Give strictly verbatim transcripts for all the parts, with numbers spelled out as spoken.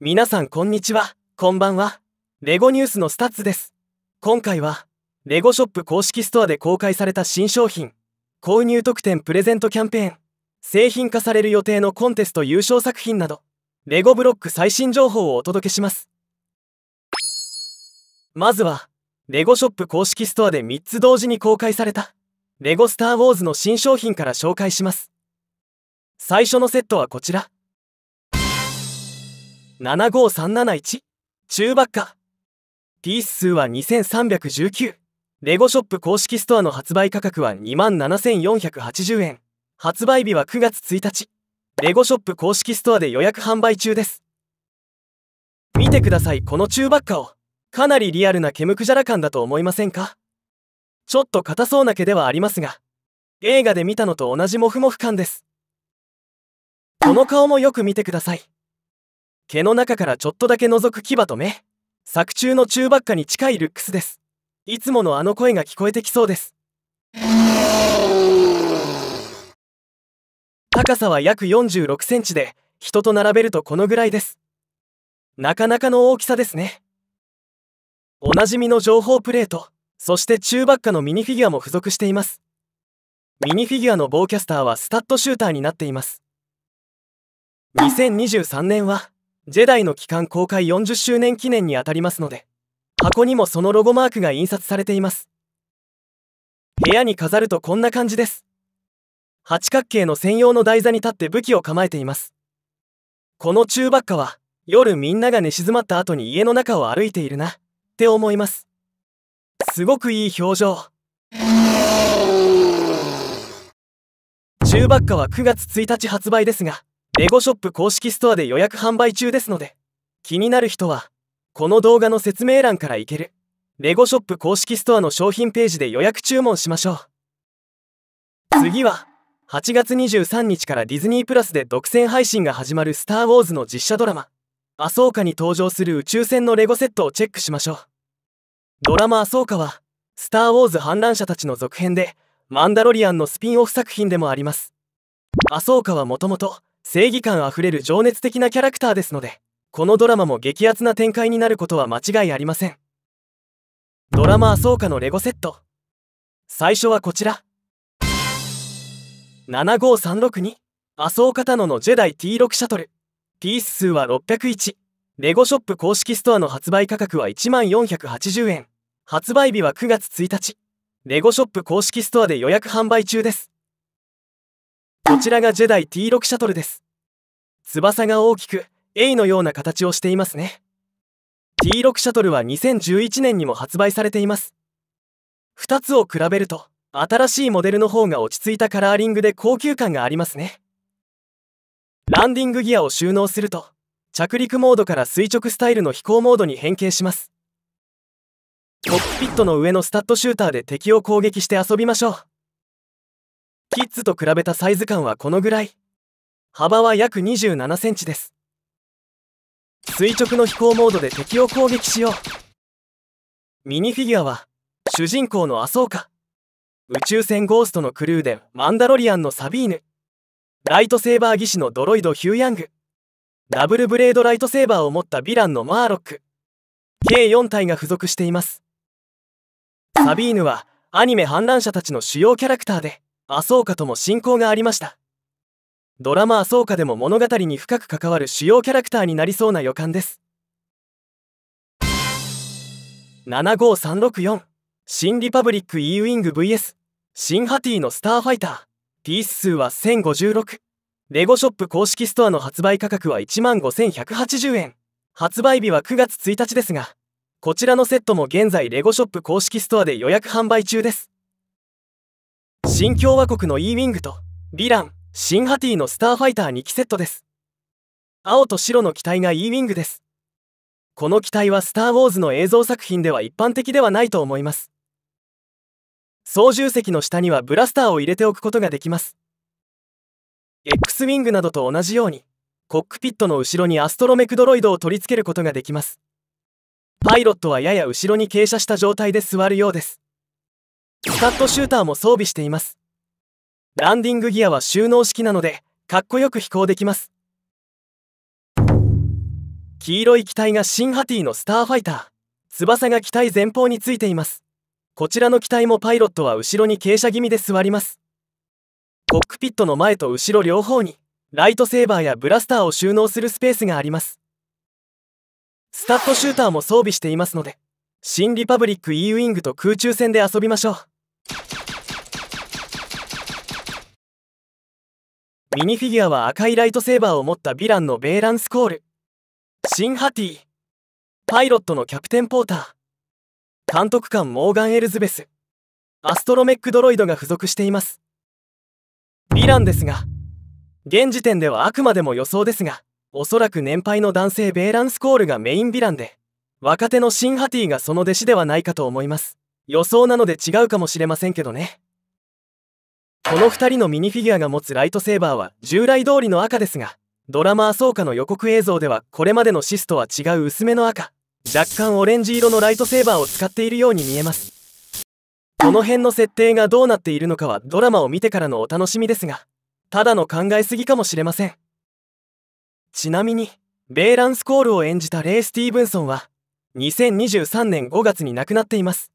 皆さんこんにちは、こんばんは。レゴニュースのスタッツです。今回はレゴショップ公式ストアで公開された新商品購入特典プレゼントキャンペーン、製品化される予定のコンテスト優勝作品などレゴブロック最新情報をお届けします。まずはレゴショップ公式ストアでみっつ同時に公開されたレゴスターウォーズの新商品から紹介します。最初のセットはこちらななごさんなないち中ばっか、ピース数はにせんさんびゃくじゅうきゅう、レゴショップ公式ストアの発売価格は にまんななせんよんひゃくはちじゅうえん、発売日はくがつついたち、レゴショップ公式ストアで予約販売中です。見てください、この中ばっかを。かなりリアルな毛むくじゃら感だと思いませんか？ちょっと硬そうな毛ではありますが、映画で見たのと同じモフモフ感です。この顔もよく見てください。毛の中からちょっとだけ覗く牙と目、作中の中ばっかに近いルックスです。いつものあの声が聞こえてきそうです。高さは約よんじゅうろくセンチで、人と並べるとこのぐらいです。なかなかの大きさですね。おなじみの情報プレート、そして中ばっかのミニフィギュアも付属しています。ミニフィギュアの棒キャスターはスタッドシューターになっています。にせんにじゅうさんねんはジェダイの期間公開よんじゅっしゅうねん記念にあたりますので、箱にもそのロゴマークが印刷されています。部屋に飾るとこんな感じです。八角形の専用の台座に立って武器を構えています。この中ばっかは夜みんなが寝静まった後に家の中を歩いているなって思います。すごくいい表情。中ばっかはくがつついたち発売ですが、レゴショップ公式ストアで予約販売中ですので、気になる人はこの動画の説明欄から行けるレゴショップ公式ストアの商品ページで予約注文しましょう。次ははちがつにじゅうさんにちからディズニープラスで独占配信が始まるスター・ウォーズの実写ドラマ「アソーカ」に登場する宇宙船のレゴセットをチェックしましょう。ドラマ「アソーカ」はスター・ウォーズ反乱者たちの続編で、マンダロリアンのスピンオフ作品でもあります。アソーカはもともと正義感あふれる情熱的なキャラクターですので、このドラマも激アツな展開になることは間違いありません。ドラマアソーカのレゴセット、最初はこちらななごさんろくにアソーカタノのジェダイ ティーろく シャトル、ピース数はろっぴゃくいち、レゴショップ公式ストアの発売価格は いちまんよんひゃくはちじゅうえん、発売日はくがつついたち、レゴショップ公式ストアで予約販売中です。こちらがジェダイ ティーろく シャトルです。翼が大きく エー のような形をしていますね。ティーろく シャトルはにせんじゅういちねんにも発売されています。ふたつを比べると、新しいモデルの方が落ち着いたカラーリングで高級感がありますね。ランディングギアを収納すると、着陸モードから垂直スタイルの飛行モードに変形します。コックピットの上のスタッドシューターで敵を攻撃して遊びましょう。キッズと比べたサイズ感はこのぐらい、幅は約にじゅうななセンチです。垂直の飛行モードで敵を攻撃しよう。ミニフィギュアは主人公のアソーカ、宇宙船ゴーストのクルーでマンダロリアンのサビーヌ、ライトセーバー技師のドロイドヒューヤング、ダブルブレードライトセーバーを持ったヴィランのマーロック、計よんたいが付属しています。サビーヌはアニメ反乱者たちの主要キャラクターで、アソーカとも親交がありました。ドラマアソーカでも物語に深く関わる主要キャラクターになりそうな予感です。ななごさんろくよん新リパブリック E ウィング ブイエス 新ハティのスターファイター、ピース数はせんごじゅうろく、レゴショップ公式ストアの発売価格は いちまんごせんひゃくはちじゅうえん、発売日はくがつついたちですが、こちらのセットも現在レゴショップ公式ストアで予約販売中です。新共和国の E ウィングとヴィランシンハティのスターファイターにきセットです。青と白の機体が E ウィングです。この機体はスター・ウォーズの映像作品では一般的ではないと思います。操縦席の下にはブラスターを入れておくことができます。 X ウィングなどと同じようにコックピットの後ろにアストロメクドロイドを取り付けることができます。パイロットはやや後ろに傾斜した状態で座るようです。スタッドシューターも装備しています。ランディングギアは収納式なのでかっこよく飛行できます。黄色い機体がシンハティのスターファイター。翼が機体前方についています。こちらの機体もパイロットは後ろに傾斜気味で座ります。コックピットの前と後ろ両方にライトセーバーやブラスターを収納するスペースがあります。スタッドシューターも装備していますので、新リパブリック E ウィングと空中戦で遊びましょう。ミニフィギュアは赤いライトセーバーを持ったヴィランのベーランスコール、シンハティ、パイロットのキャプテンポーター、監督官モーガン・エルズベス、アストロメックドロイドが付属しています。ヴィランですが、現時点ではあくまでも予想ですが、おそらく年配の男性ベーランスコールがメインヴィランで、若手のシンハティがその弟子ではないかと思います。予想なので違うかもしれませんけどね。このふたりのミニフィギュアが持つライトセーバーは従来通りの赤ですが、ドラマー草加の予告映像ではこれまでのシスとは違う薄めの赤、若干オレンジ色のライトセーバーを使っているように見えます。この辺の設定がどうなっているのかはドラマを見てからのお楽しみですが、ただの考えすぎかもしれません。ちなみにベーランスコールを演じたレイ・スティーブンソンはにせんにじゅうさんねんごがつに亡くなっています。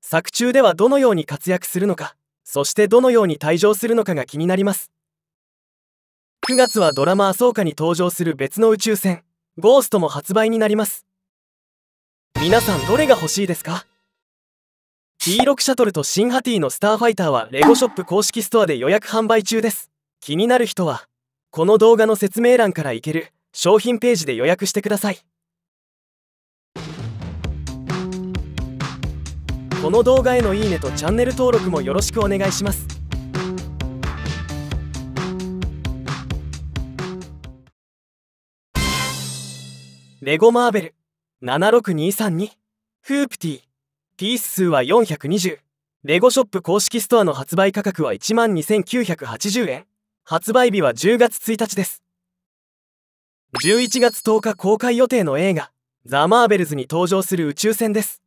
作中ではどのように活躍するのか、そしてどのように退場するのかが気になります。くがつはドラマ「アソーカ」に登場する別の宇宙船「ゴースト」も発売になります。皆さんどれが欲しいですか？ ティーシックス シャトルとシンハティのスターファイターはレゴショップ公式ストアで予約販売中です。気になる人はこの動画の説明欄から行ける商品ページで予約してください。この動画へのいいねとチャンネル登録もよろしくお願いします。レゴマーベルななろくにさんにフープティピース数はよんひゃくにじゅう。レゴショップ公式ストアの発売価格はいちまんにせんきゅうひゃくはちじゅうえん。発売日はじゅうがつついたちです。じゅういちがつとおか公開予定の映画「ザ・マーベルズ」に登場する宇宙船です。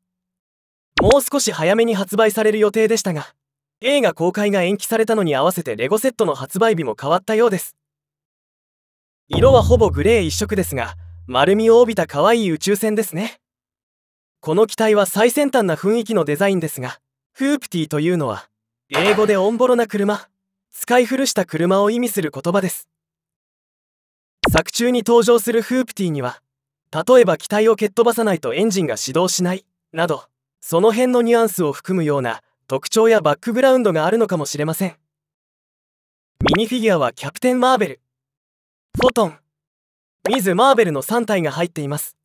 もう少し早めに発売される予定でしたが、映画公開が延期されたのに合わせてレゴセットの発売日も変わったようです。色はほぼグレー一色ですが、丸みを帯びた可愛い宇宙船ですね。この機体は最先端な雰囲気のデザインですが、フープティというのは英語でオンボロな車、使い古した車を意味する言葉です。作中に登場するフープティには、例えば機体を蹴っ飛ばさないとエンジンが始動しないなど、その辺のニュアンスを含むような特徴やバックグラウンドがあるのかもしれません。ミニフィギュアはキャプテン・マーベル、フォトン、ミズ・マーベルのさんたいが入っています。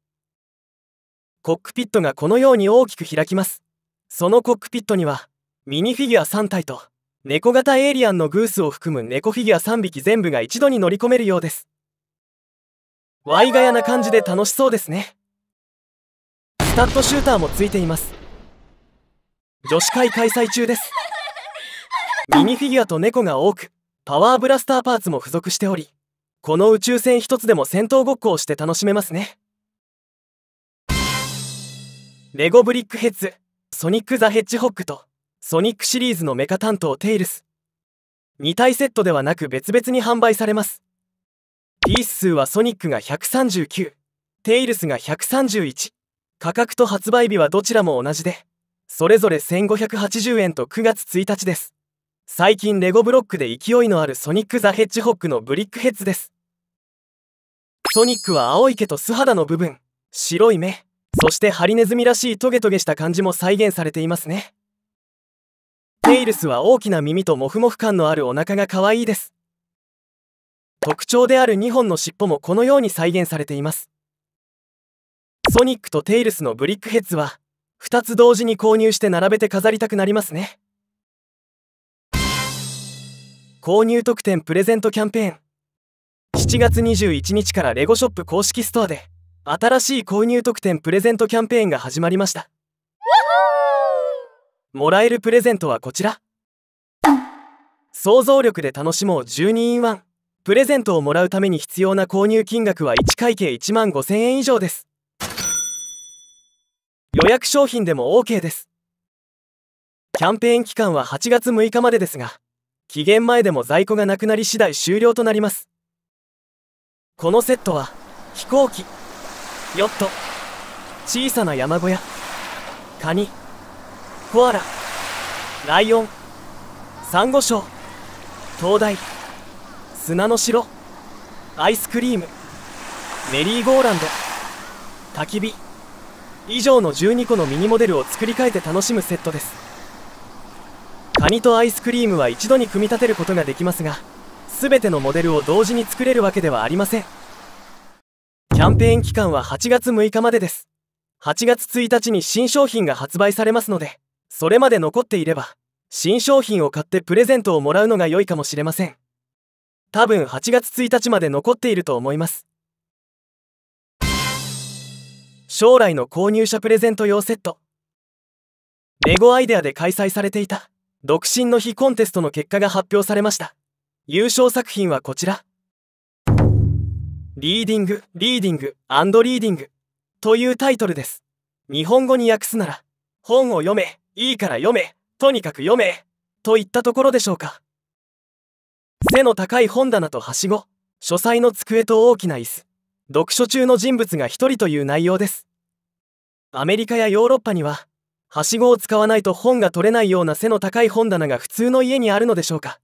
コックピットがこのように大きく開きます。そのコックピットにはミニフィギュアさんたいと猫型エイリアンのグースを含む猫フィギュアさんびき全部が一度に乗り込めるようです。ワイガヤな感じで楽しそうですね。スタッドシューターもついています。女子会開催中です。ミニフィギュアと猫が多く、パワーブラスターパーツも付属しており、この宇宙船一つでも戦闘ごっこをして楽しめますね。レゴブリックヘッズソニック・ザ・ヘッジホッグとソニックシリーズのメカ担当テイルス、にたいセットではなく別々に販売されます。ピース数はソニックがひゃくさんじゅうきゅう、テイルスがひゃくさんじゅういち。価格と発売日はどちらも同じで、それぞれせんごひゃくはちじゅうえんとくがつついたちです。最近レゴブロックで勢いのあるソニック・ザ・ヘッジホッグのブリックヘッズです。ソニックは青い毛と素肌の部分、白い目、そしてハリネズミらしいトゲトゲした感じも再現されていますね。テイルスは大きな耳とモフモフ感のあるお腹が可愛いです。特徴であるにほんの尻尾もこのように再現されています。ソニックとテイルスのブリックヘッズはふたつ同時に購入して並べて飾りたくなりますね。購入特典プレゼントキャンペーン、しちがつにじゅういちにちからレゴショップ公式ストアで新しい購入特典プレゼントキャンペーンが始まりました。もらえるプレゼントはこちら、想像力で楽しもうじゅうにインワン。プレゼントをもらうために必要な購入金額はいちかいけいいちまんごせんえん以上です。予約商品でも オーケー です。キャンペーン期間ははちがつむいかまでですが、期限前でも在庫がなくなり次第終了となります。このセットは飛行機、ヨット、小さな山小屋、カニ、コアラ、ライオン、サンゴ礁、灯台、砂の城、アイスクリーム、メリーゴーランド、焚き火以上のじゅうにこのミニモデルを作り変えて楽しむセットです。カニとアイスクリームは一度に組み立てることができますが、全てのモデルを同時に作れるわけではありません。キャンペーン期間ははちがつむいかまでです。はちがつついたちに新商品が発売されますので、それまで残っていれば新商品を買ってプレゼントをもらうのが良いかもしれません。多分はちがつついたちまで残っていると思います。将来の購入者プレゼント用セット。レゴアイデアで開催されていた独身の日コンテストの結果が発表されました。優勝作品はこちら。リーディングリーディング&リーディングというタイトルです。日本語に訳すなら、本を読め、いいから読め、とにかく読めといったところでしょうか。背の高い本棚とはしご、書斎の机と大きな椅子、読書中の人物がひとりという内容です。アメリカやヨーロッパには、はしごを使わないと本が取れないような背の高い本棚が普通の家にあるのでしょうか。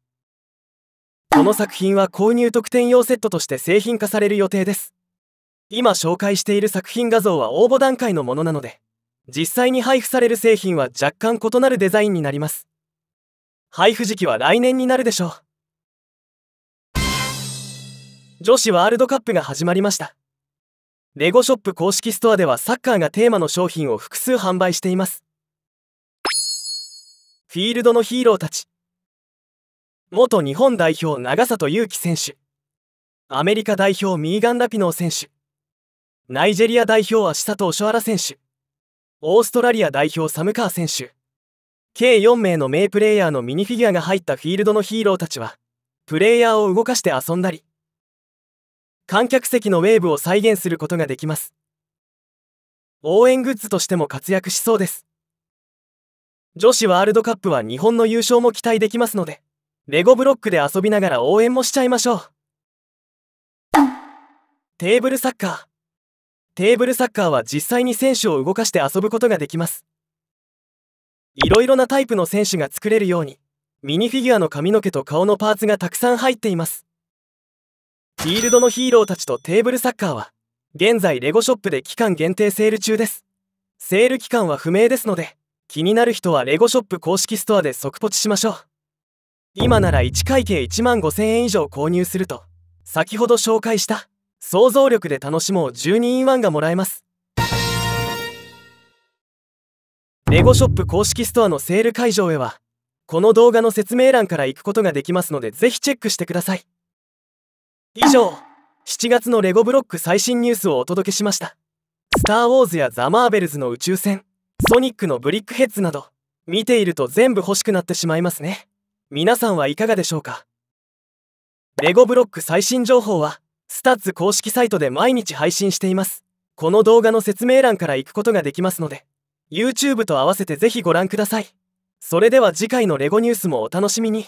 この作品は購入特典用セットとして製品化される予定です。今紹介している作品画像は応募段階のものなので、実際に配布される製品は若干異なるデザインになります。配布時期は来年になるでしょう。女子ワールドカップが始まりました。レゴショップ公式ストアではサッカーがテーマの商品を複数販売しています。フィールドのヒーローたち。元日本代表長里佑樹選手、アメリカ代表ミーガン・ラピノー選手、ナイジェリア代表芦里小原選手、オーストラリア代表サムカー選手、計よんめいの名プレイヤーのミニフィギュアが入ったフィールドのヒーローたちは、プレイヤーを動かして遊んだり、観客席のウェーブを再現することができます。応援グッズとしても活躍しそうです。女子ワールドカップは日本の優勝も期待できますので、レゴブロックで遊びながら応援もしちゃいましょう。テーブルサッカー。テーブルサッカーは実際に選手を動かして遊ぶことができます。いろいろなタイプの選手が作れるように、ミニフィギュアの髪の毛と顔のパーツがたくさん入っています。フィールドのヒーローたちとテーブルサッカーは現在レゴショップで期間限定セール中です。セール期間は不明ですので、気になる人はレゴショップ公式ストアで即ポチしましょう。今ならいちかいけいいちまんごせんえん以上購入すると、先ほど紹介した想像力で楽しもうじゅうにインワンがもらえます。レゴショップ公式ストアのセール会場へはこの動画の説明欄から行くことができますので、ぜひチェックしてください。以上、しちがつのレゴブロック最新ニュースをお届けしました。スター・ウォーズやザ・マーベルズの宇宙船、ソニックのブリックヘッズなど、見ていると全部欲しくなってしまいますね。皆さんはいかがでしょうか。レゴブロック最新情報は、スタッツ公式サイトで毎日配信しています。この動画の説明欄から行くことができますので、YouTube と合わせてぜひご覧ください。それでは次回のレゴニュースもお楽しみに。